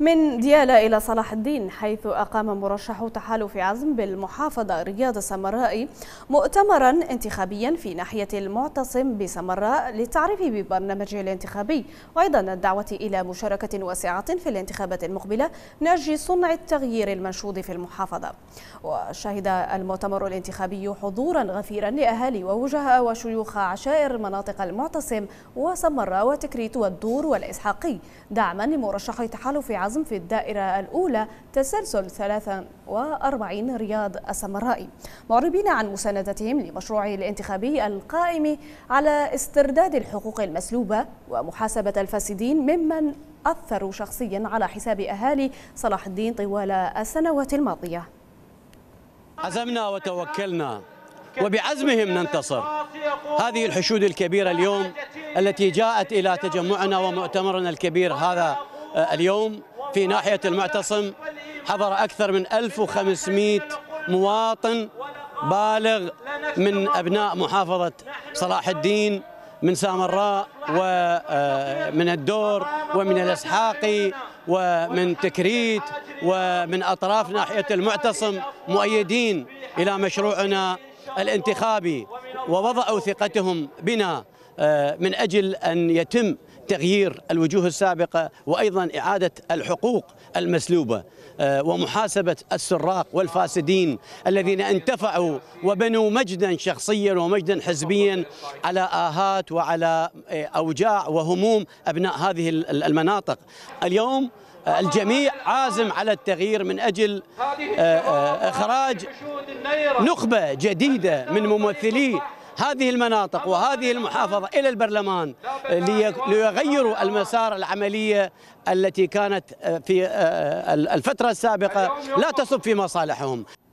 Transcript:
من ديالا إلى صلاح الدين، حيث أقام مرشح تحالف عزم بالمحافظة رياض السامرائي مؤتمرا انتخابيا في ناحية المعتصم بسمراء للتعريف ببرنامجه الانتخابي، وأيضا الدعوة إلى مشاركة واسعة في الانتخابات المقبلة من أجل صنع التغيير المنشود في المحافظة. وشهد المؤتمر الانتخابي حضورا غفيرا لأهالي ووجهاء وشيوخ عشائر مناطق المعتصم وسمراء وتكريت والدور والاسحاقي، دعما لمرشح تحالف عزم في الدائرة الأولى تسلسل 43 رياض السامرائي، معربين عن مساندتهم لمشروعه الانتخابي القائم على استرداد الحقوق المسلوبة ومحاسبة الفاسدين ممن أثروا شخصيا على حساب أهالي صلاح الدين طوال السنوات الماضية. عزمنا وتوكلنا وبعزمهم ننتصر. هذه الحشود الكبيرة اليوم التي جاءت إلى تجمعنا ومؤتمرنا الكبير هذا اليوم في ناحية المعتصم، حضر أكثر من 1500 مواطن بالغ من أبناء محافظة صلاح الدين، من سامراء ومن الدور ومن الاسحاقي ومن تكريت ومن أطراف ناحية المعتصم، مؤيدين إلى مشروعنا الانتخابي، ووضعوا ثقتهم بنا من أجل أن يتم تغيير الوجوه السابقة وأيضا إعادة الحقوق المسلوبة ومحاسبة السراق والفاسدين الذين انتفعوا وبنوا مجدا شخصيا ومجدا حزبيا على آهات وعلى أوجاع وهموم أبناء هذه المناطق. اليوم الجميع عازم على التغيير من أجل إخراج نخبة جديدة من ممثلي هذه المناطق وهذه المحافظة إلى البرلمان ليغيروا المسار العملية التي كانت في الفترة السابقة لا تصب في مصالحهم.